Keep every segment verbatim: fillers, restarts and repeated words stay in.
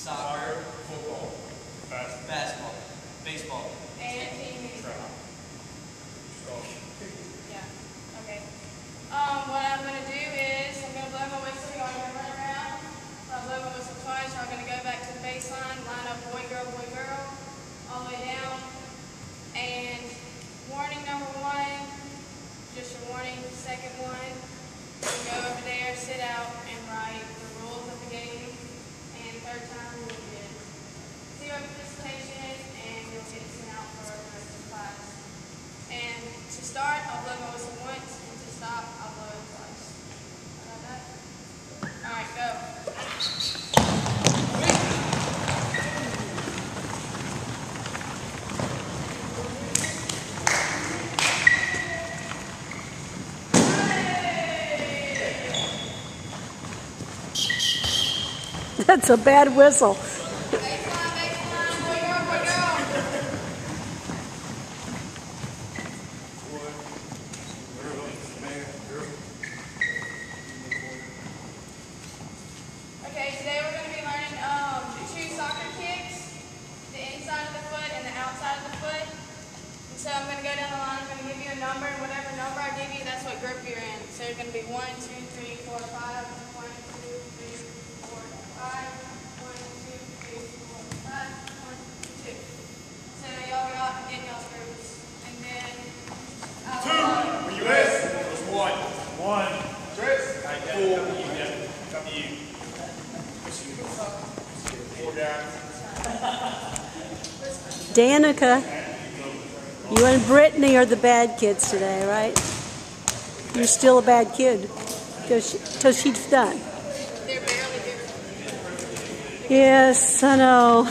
soccer, football, basketball, basketball, baseball, and track. Yeah. Okay. Um, what I'm gonna do is I'm gonna blow my whistle. Y'all gonna run around. I'll blow my whistle twice. Y'all gonna go back to the baseline, line up, boy, girl, boy, girl, all the way down. And warning number one, just your warning. Second one, go over there, sit out, and write the rules of the game. And third time, we'll get zero participation, and you'll get sent out for the rest of the class. And to start, I'll blow my whistle once, and to stop, I'll blow it twice. How about that? All right, go. That's a bad whistle. Okay, today we're going to be learning um, the two soccer kicks, the inside of the foot and the outside of the foot. And so I'm going to go down the line, I'm going to give you a number, and whatever number I give you, that's what group you're in. So it's going to be one, two, three, four, five, one, two, three, four, five, one, two, three, four, five, one, two. So y'all go out and get y'all's groups. And then uh, two, were you this? It was one. One. Chris? I got four. You got it. Come to you. Danica, you and Brittany are the bad kids today, right? You're still a bad kid till she's done. Yes, I know.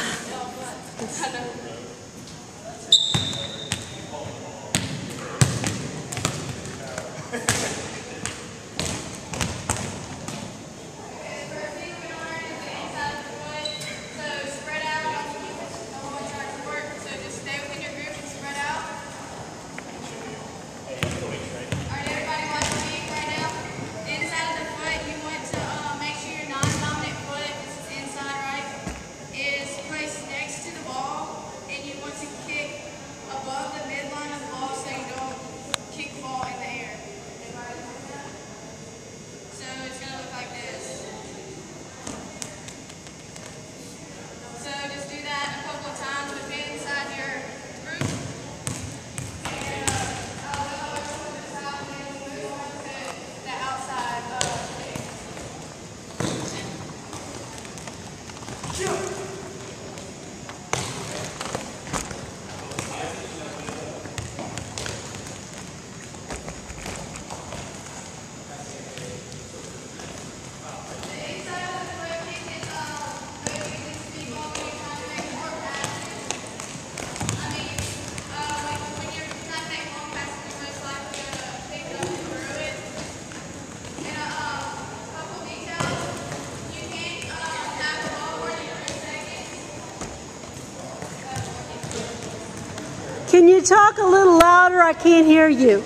Can you talk a little louder? I can't hear you.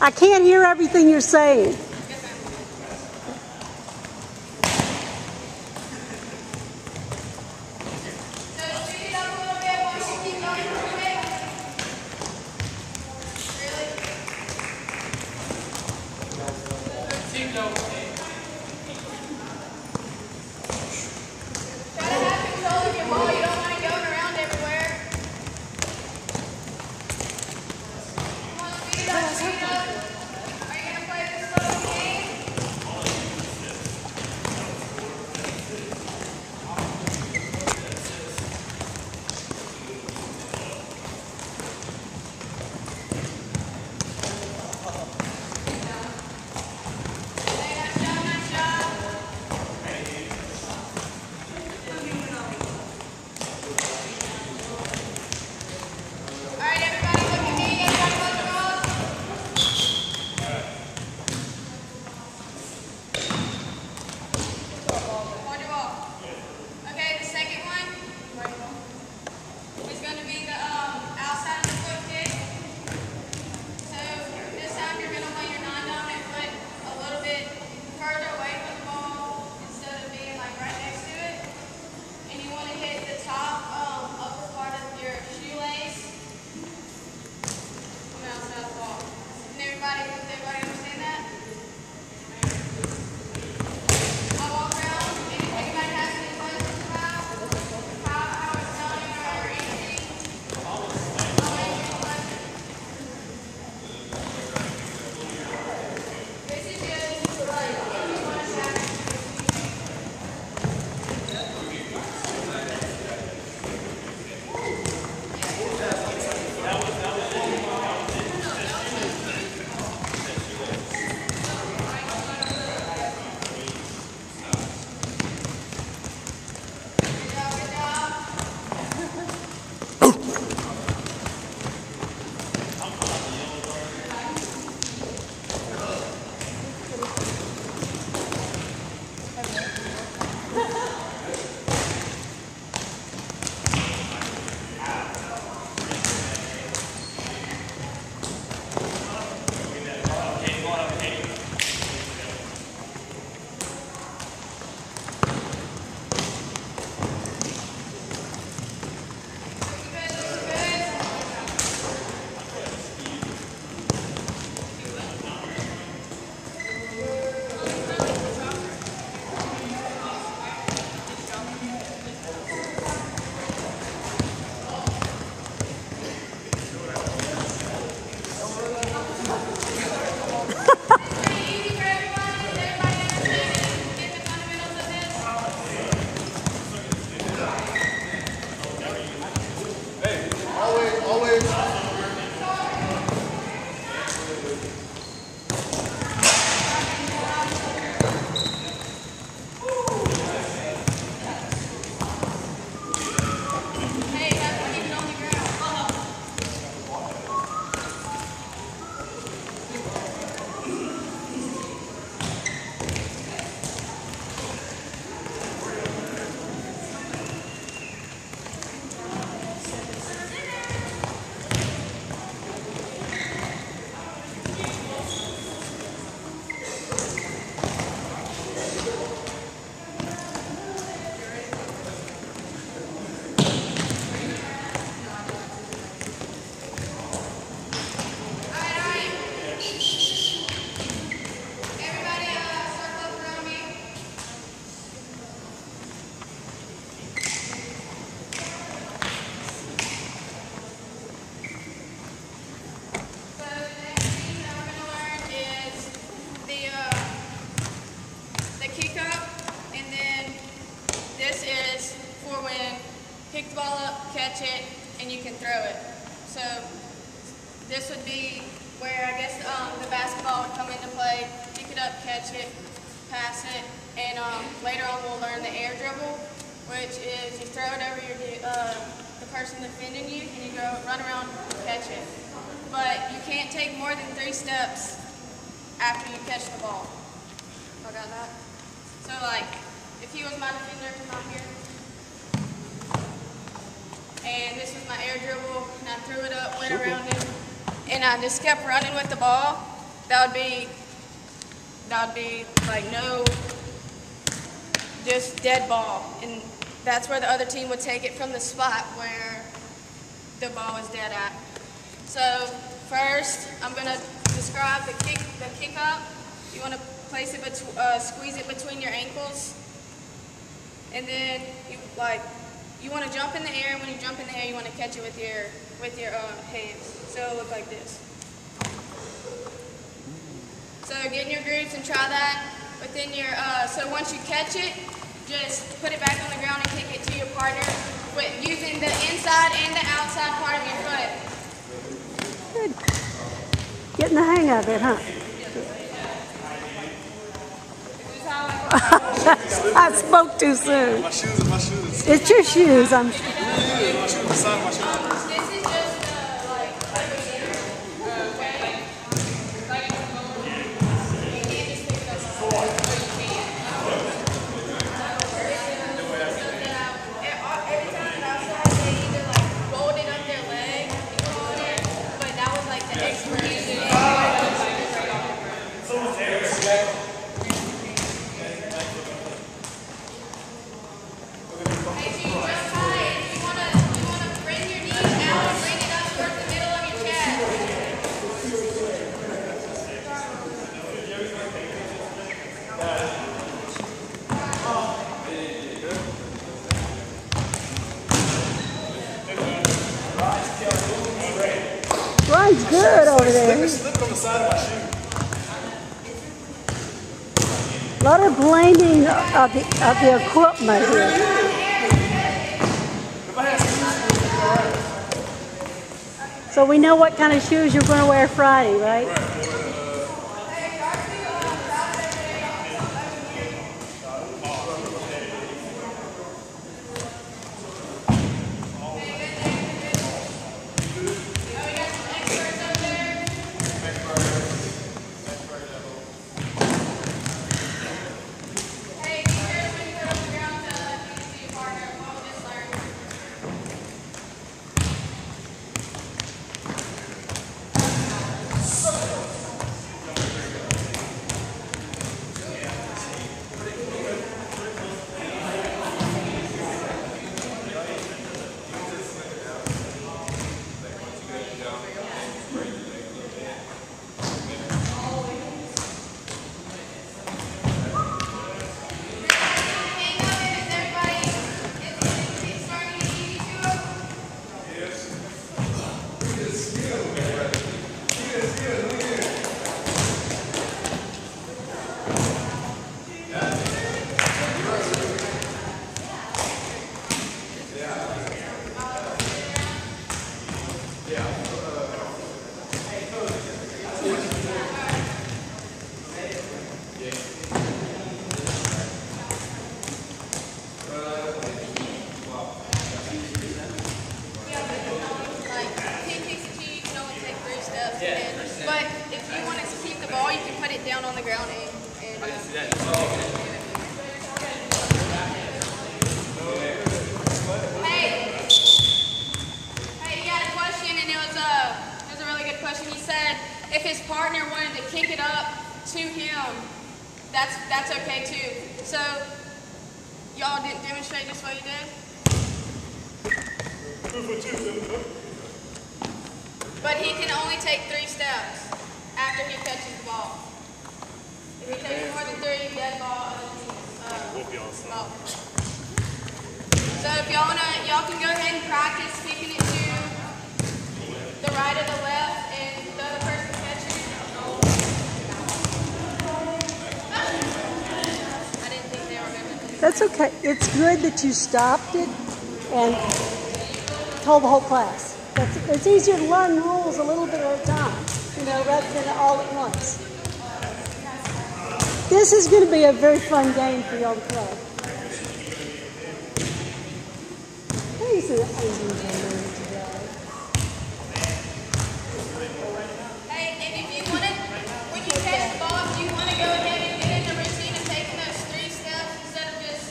I can't hear everything you're saying. Are you going to play this little pick the ball up, catch it, and you can throw it. So this would be where I guess um, the basketball would come into play, pick it up, catch it, pass it, and um, later on we'll learn the air dribble, which is you throw it over your, uh, the person defending you, and you go run around and catch it. But you can't take more than three steps after you catch the ball. I got that. So like, if he was my defender, he's not here, and this was my air dribble, and I threw it up, went around him, and I just kept running with the ball, that would be, that would be like no, just dead ball. And that's where the other team would take it from the spot where the ball was dead at. So first, I'm going to describe the kick, the kick up. You want to place it, uh, squeeze it between your ankles, and then you like, you want to jump in the air, and when you jump in the air, you want to catch it with your with your um, hands. So it'll look like this. So get in your grooves and try that within your. Uh, so once you catch it, just put it back on the ground and kick it to your partner with using the inside and the outside part of your foot. Good. Getting the hang of it, huh? I spoke too soon. My shoes and my shoes. It's your shoes, I'm sure. Yeah, my shoes inside my shoes. Um, this is just uh, like okay. Like you can't just pick it up on the floor. You can't. Every time that I saw it, they either like folded up their leg and go on it, but that was like the explanation. Ryan's good over there. A lot of blaming of the, of the equipment here. So we know what kind of shoes you're going to wear Friday, right? If his partner wanted to kick it up to him, that's that's okay too. So y'all didn't demonstrate just what you did. But he can only take three steps after he catches the ball. If he takes more than three, dead ball. Uh, ball. So if y'all wanna, y'all can go ahead and practice kicking it to the right or the left. That's okay. It's good that you stopped it and told the whole class. It's, it's easier to learn rules a little bit at a time, you know, rather than all at once. This is going to be a very fun game for y'all to play. These are the Asian games today. Hey, and if you want to, when you catch the ball, do you want to go ahead and get in the routine of taking those three steps instead of just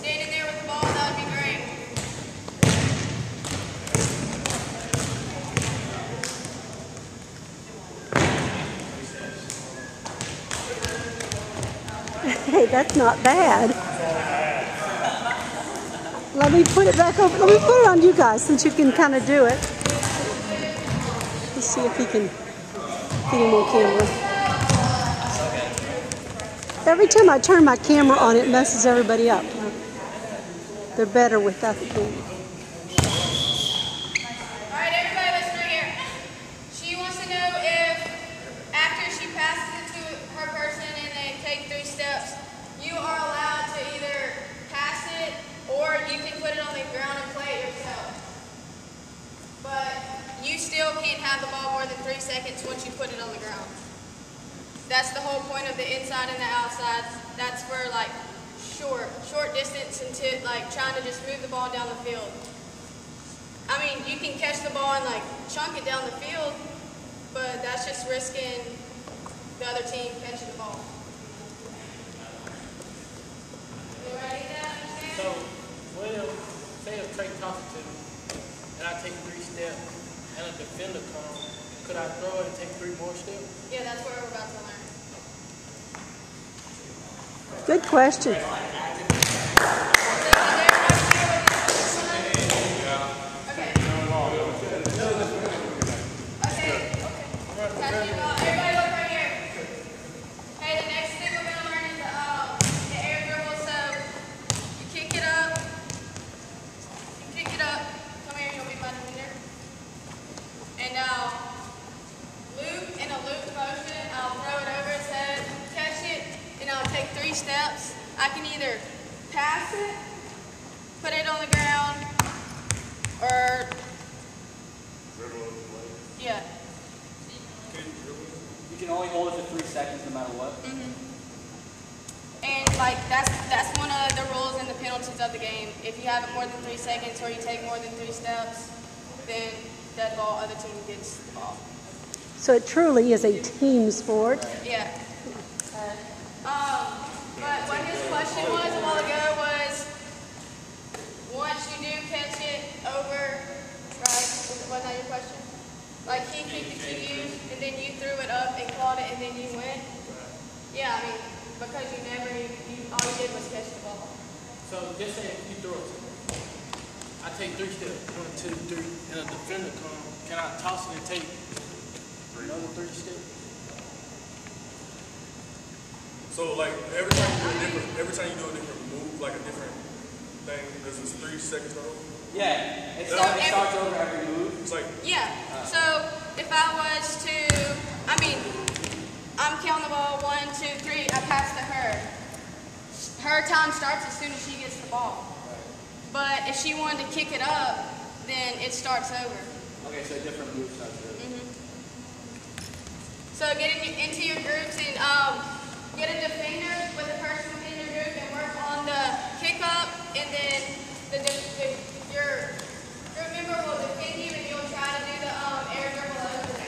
standing there with the ball? That would be great. Hey, that's not bad. Let me put it back over, let me put it on you guys since you can kind of do it. Let's see if he can get him on camera. Every time I turn my camera on, it messes everybody up. They're better with that thing. Alright, everybody listen right here. She wants to know if after she passes it to her person and they take three steps, you are allowed to either pass it or you can put it on the ground and play it yourself. But you still can't have the ball more than three seconds once you put it on the ground. That's the whole point of the inside and the outside. That's for like short, short distance into like trying to just move the ball down the field. I mean, you can catch the ball and like chunk it down the field, but that's just risking the other team catching the ball. You ready now? So, what if, say if Trey tosses to me, and I take three steps, and a defender comes, could I throw it and take three more steps? Yeah, that's what we're about to learn. Good question. Okay. Okay. Okay. Everybody look right here. Hey, the next thing we're going to learn is the, uh, the air dribble. So, kick it up. You kick it up. Come here, you'll be my defender. And now, loop in a loop motion. I'll throw it over its head, catch it, and I'll take three steps. I can either pass it, put it on the ground, or dribble over the plate. Yeah. You can only hold it for three seconds, no matter what. Mm-hmm. And like that's that's one of the rules and the penalties of the game. If you have it more than three seconds or you take more than three steps, then that ball, other team gets the ball. So it truly is a team sport. Yeah. Um, but what his question was a while ago was, once you do catch it over, right? Wasn't that your question? Like he kicked it to you, and then you threw it up and caught it, and then you went. Yeah, I mean. Because you never, you, you, all you did was catch the ball. So just say if you throw it to me, I take three steps, one, two, three, and a defender comes, can I toss it and take another three steps? So like every time you do a different, every time you do a different move, like a different thing, because it's three seconds over? Yeah, it starts, it starts over every move. It's like, yeah, uh, so if I was to, I mean, I'm counting the ball, one, two, three, I pass to her. Her time starts as soon as she gets the ball. But if she wanted to kick it up, then it starts over. Okay, so different moves starts over. Mm-hmm. So get in, into your groups and um, get a defender with the person within your group and work on the kick up, and then the, the, the, your group member will defend you and you'll try to do the um, air dribble over.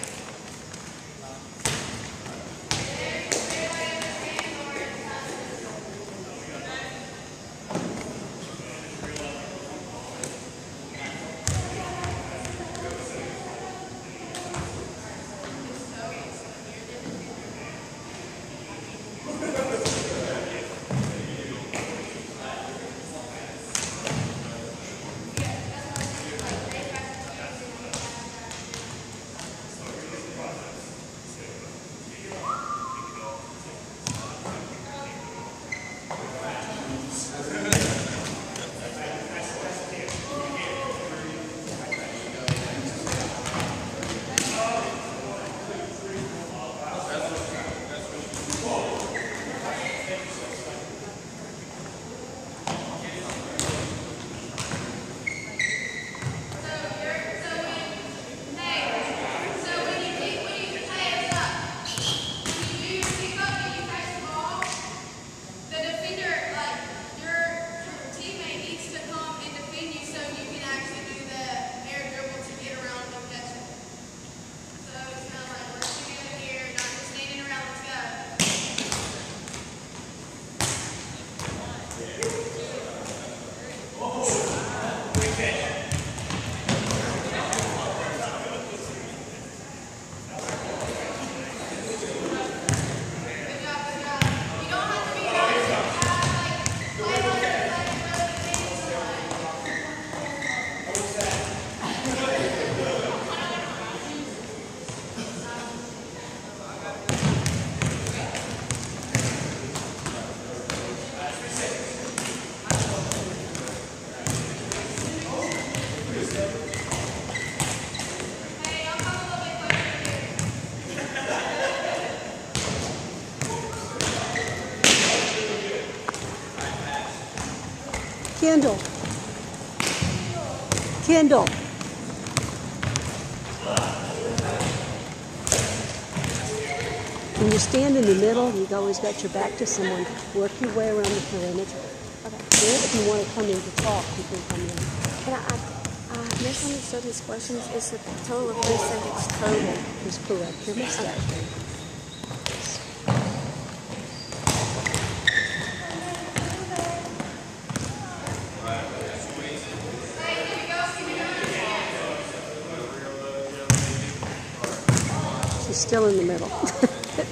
Candle. Candle. When you stand in the middle, you've always got your back to someone. Work your way around the perimeter. Okay. Then if you want to come in to talk, you can come in. But I, I, I misunderstood his questions. It's a total of this and it's total. It's correct. Your mistake. Okay. She's still in the middle.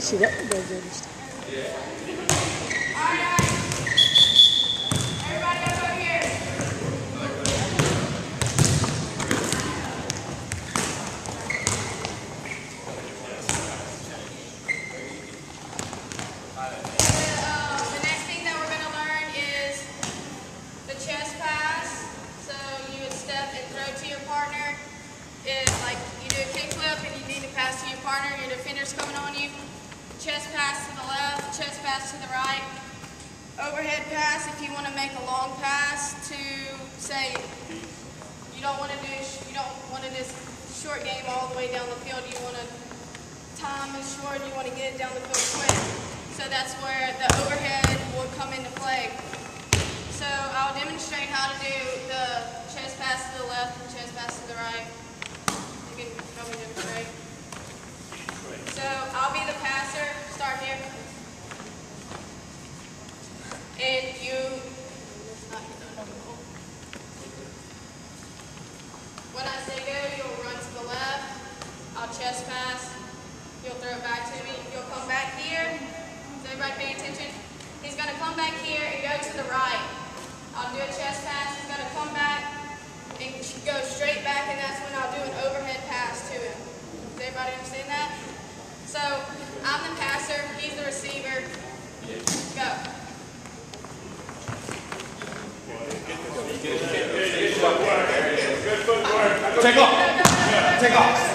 She doesn't go good. Partner, your defender's coming on you. Chest pass to the left, chest pass to the right. Overhead pass if you want to make a long pass to say you don't want to do you don't want to this short game all the way down the field. You want to time it short. You want to get it down the field quick. So that's where the overhead will come into play. So I'll demonstrate how to do the chest pass to the left and chest pass to the right. You can go and demonstrate. So I'll be the passer, start here. And you, when I say go, you'll run to the left, I'll chest pass, you'll throw it back to me, you'll come back here. Is everybody paying attention? He's going to come back here and go to the right. I'll do a chest pass, he's going to come back and go straight back, and that's when I'll do an overhead pass to him. Does everybody understand that? So, I'm the passer, he's the receiver. Go. Good footwork. Good footwork. Take off. Take off.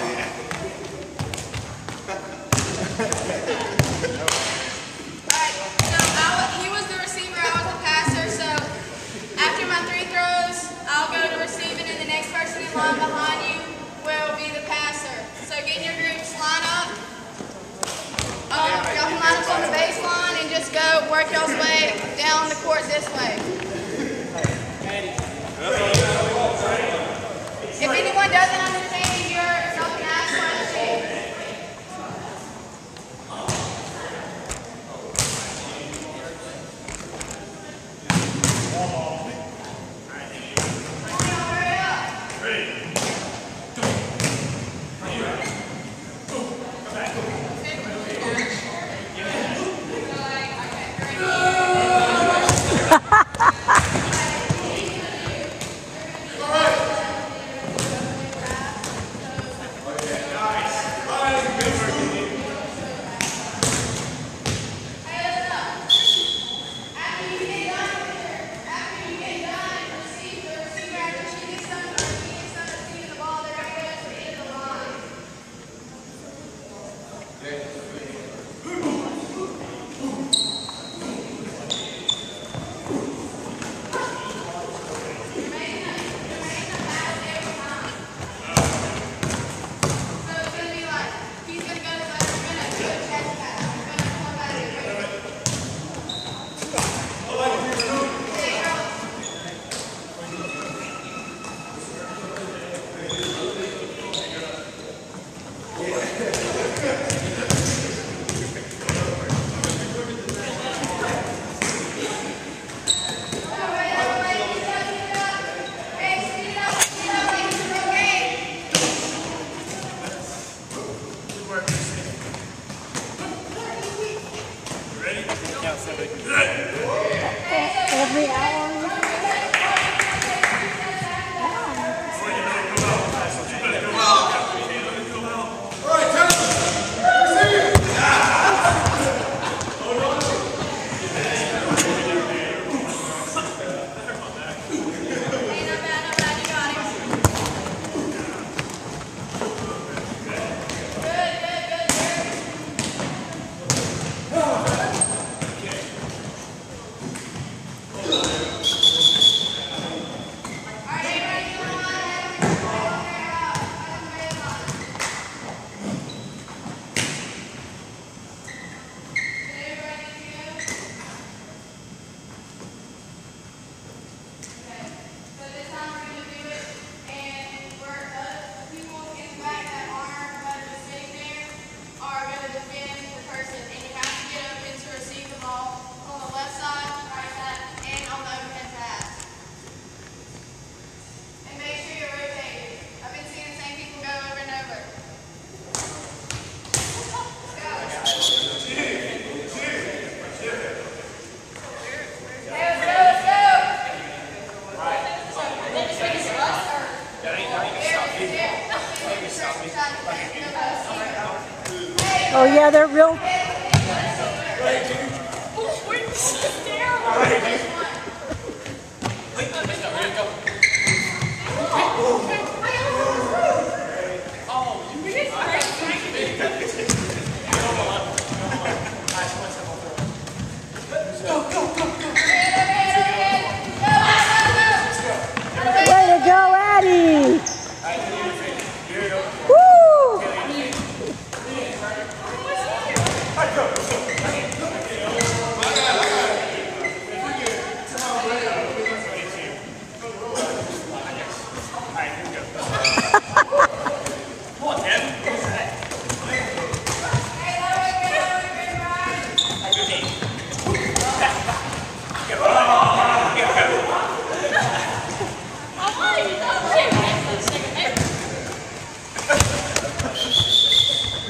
Alright, so I was, he was the receiver, I was the passer. So, after my three throws, I'll go to receiving, and the next person in line behind you will be the passer. So, get your groups, line up. Um, y'all can line up on the baseline and just go work y'all's way down the court this way. If anyone doesn't understand your y'all can ask questions. Hurry up. Ha ha ha! Oh yeah, they're real.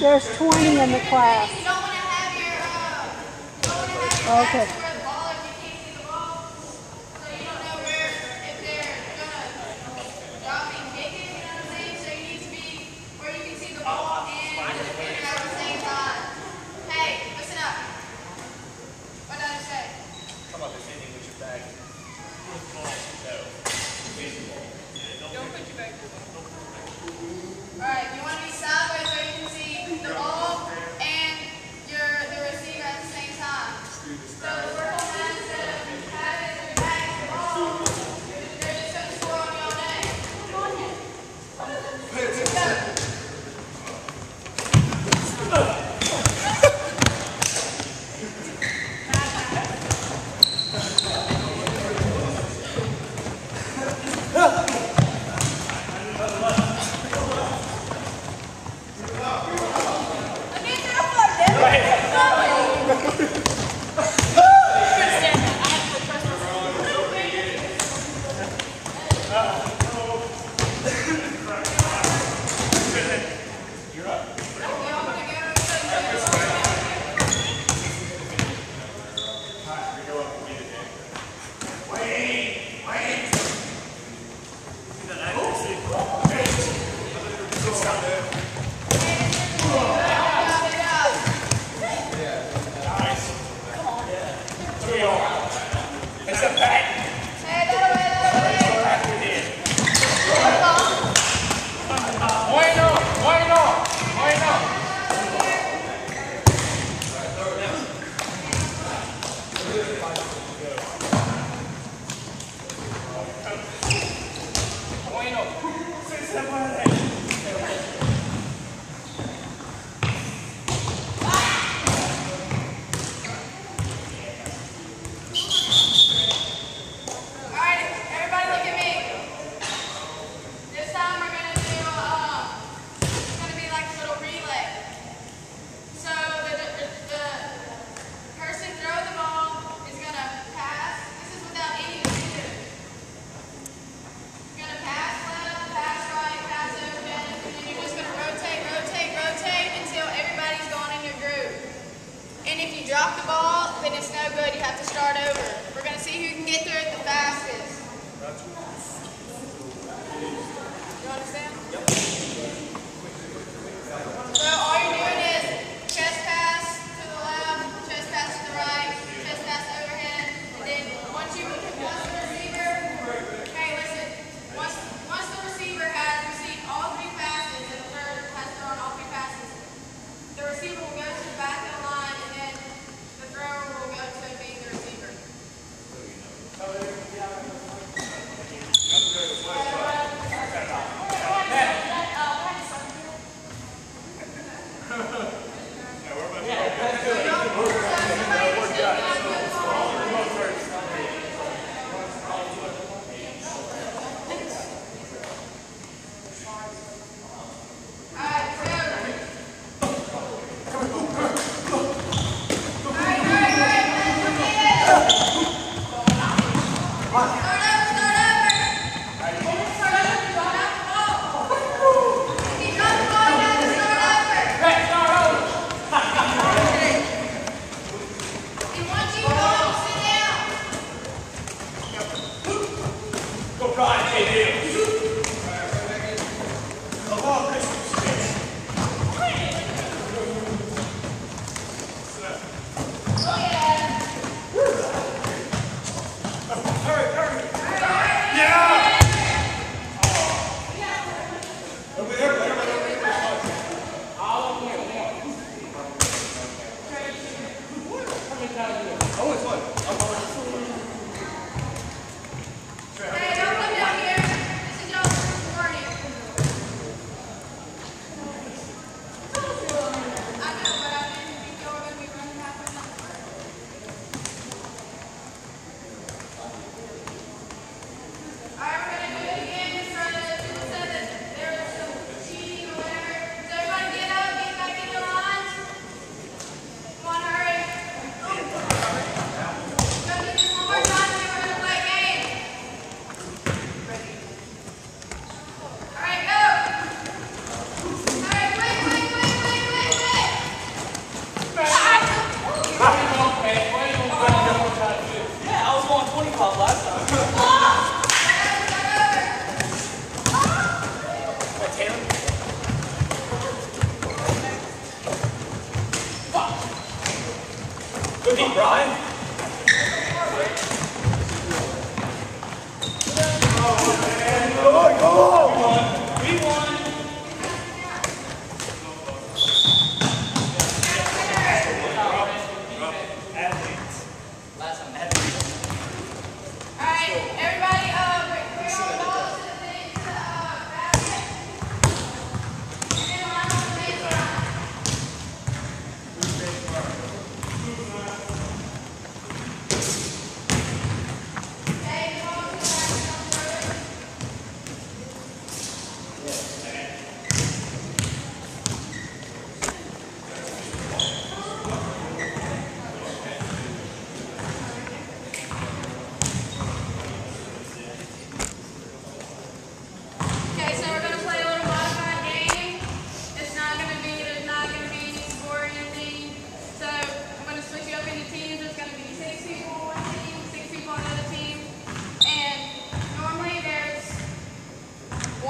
There's twenty in the class. You don't want to have your, uh, don't want to have your okay. Pass the ball if you can't see the ball. So you don't know where, if they're gonna drop and kick it, you know what I'm saying? So you need to be where you can see the ball and the defender at the same time. Hey, listen up. What did I say? Come on, defending with your back. No. Don't put your back to the ball. Alright, you want to be sideways where you can see the ball and your the receiver at the same time. So the work on that instead of having to pass the ball, they're just going to score on you all day. Come on here. Drop the ball, then it's no good. You have to start over. We're going to see who can get through it the fastest. You understand? Yep. So all you're doing is chest pass to the left, chest pass to the right, chest pass overhead, and then once you once the receiver, okay, listen. Once once the receiver has received all three passes and the third has thrown all three passes, the receiver will go to the back of the line. Come on, Chris.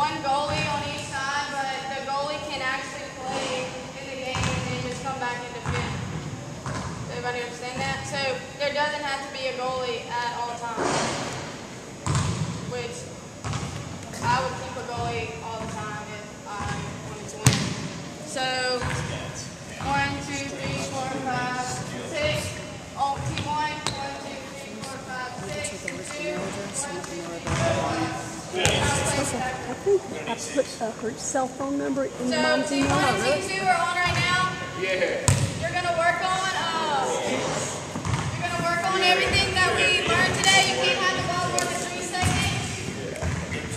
one goalie on each side, but the goalie can actually play in the game and then just come back and defend. Does everybody understand that? So there doesn't have to be a goalie at all times, which I would keep a goalie all the time if I wanted to win. So one, two, three, four, five, six. All team one. One, two, three, four, five, six. Two, one, two, three, four, five. Yeah. I think I put uh, her cell phone number in so mom's email. So, team one and team two are on right now. Yeah. You're going to work on uh, you're going to work on everything that we learned today. You can't have the ball more than three seconds.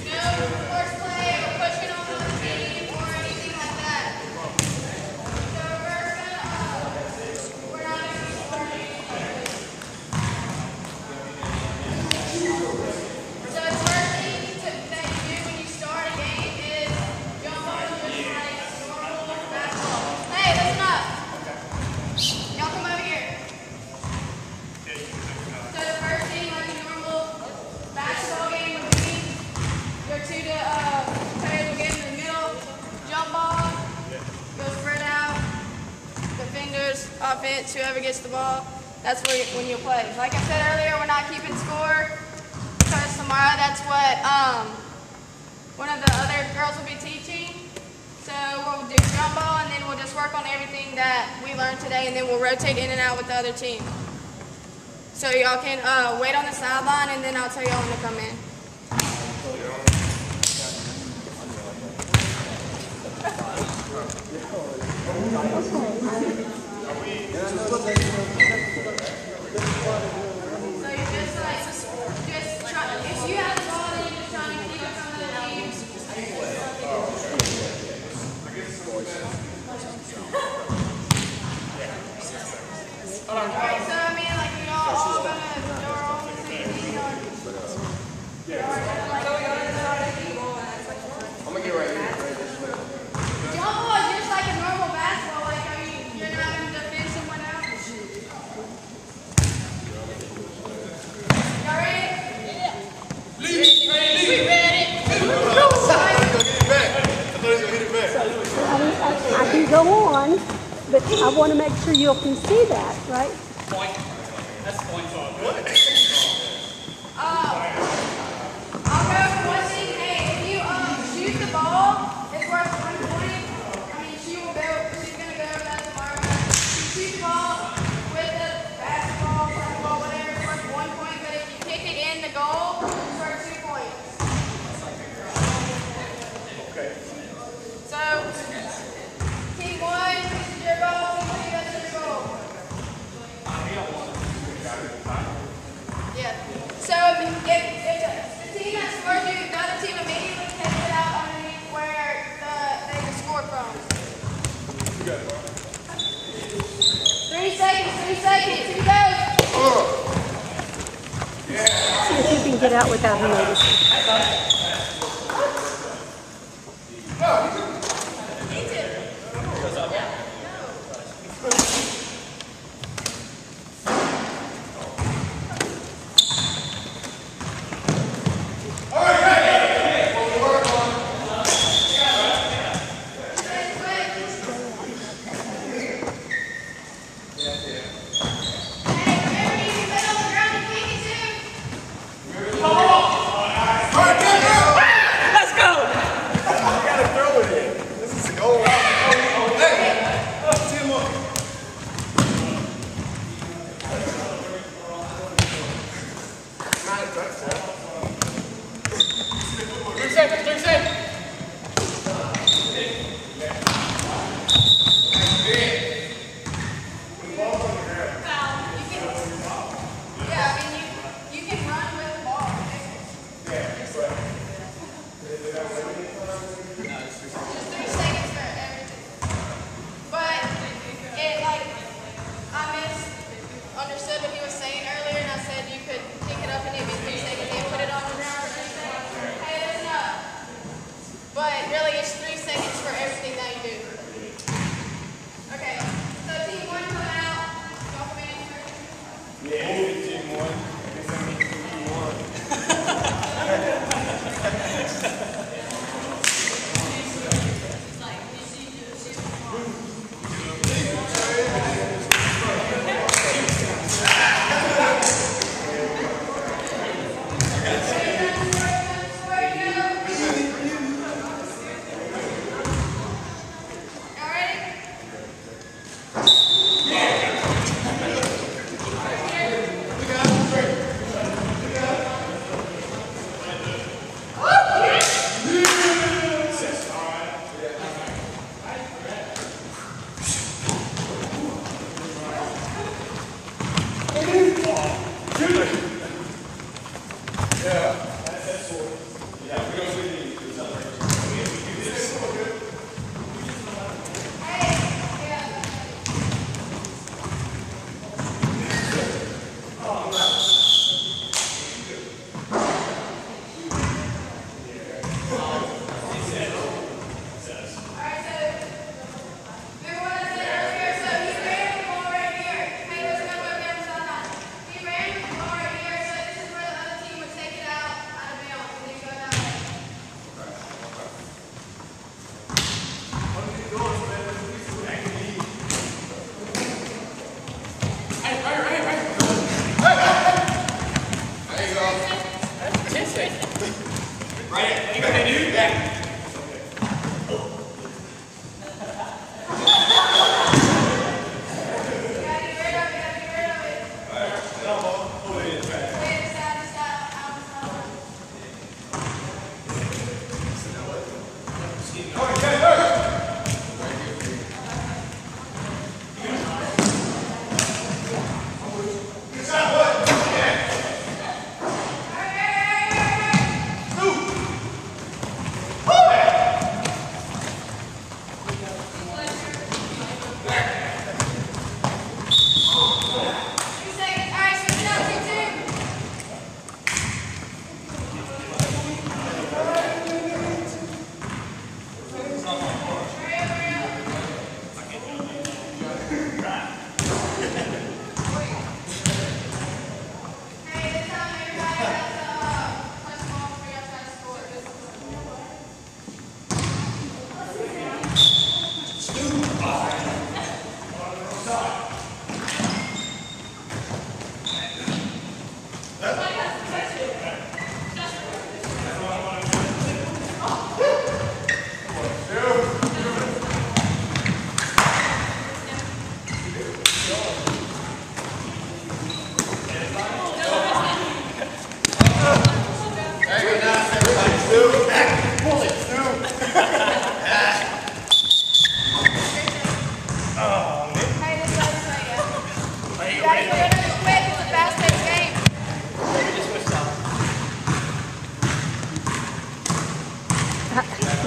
No horseplay or pushing on the team or anything like that. So we're going to, uh, we're not going to learn anything. So it's working. Offense, whoever gets the ball, that's where you, when you play. Like I said earlier, we're not keeping score because tomorrow that's what um, one of the other girls will be teaching. So we'll do jump ball and then we'll just work on everything that we learned today, and then we'll rotate in and out with the other team. So y'all can uh, wait on the sideline, and then I'll tell y'all when to come in. But I want to make sure you all can see that, right? Point. That's point five. What? Um, I'll go for one thing. Hey, if you um, shoot the ball, it's worth one point. I mean, she will go, she's going to go over that tomorrow. If you shoot the ball with the basketball, football, whatever, it's worth one point. But if you kick it in the goal, it's worth two points. Okay. So... Yeah. So if, if the team that scores you, the other team immediately takes it out underneath where the, they can score from. Three seconds, three seconds, here goes. Yeah. See if you can get out without him noticing. Hey, you gonna do that?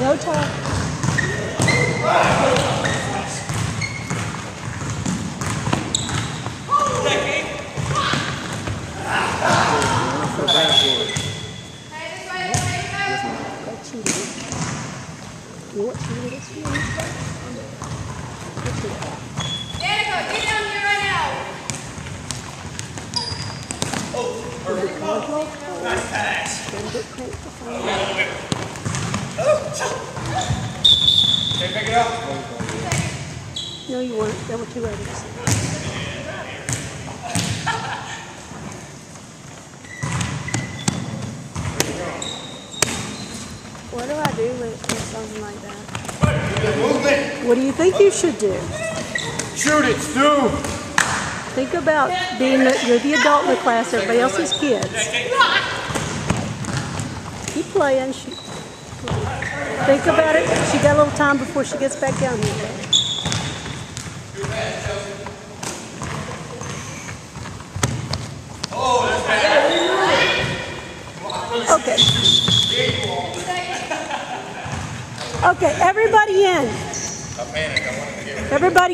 No talk. No, you weren't. There were two others. What do I do with something like that? Movement. What do you think you should do? Shoot it, Stu! Think about being the, you're the adult in the class, everybody else is kids. Keep playing. She, think about it. She got a little time before she gets back down here. Okay. Okay, everybody in. Everybody.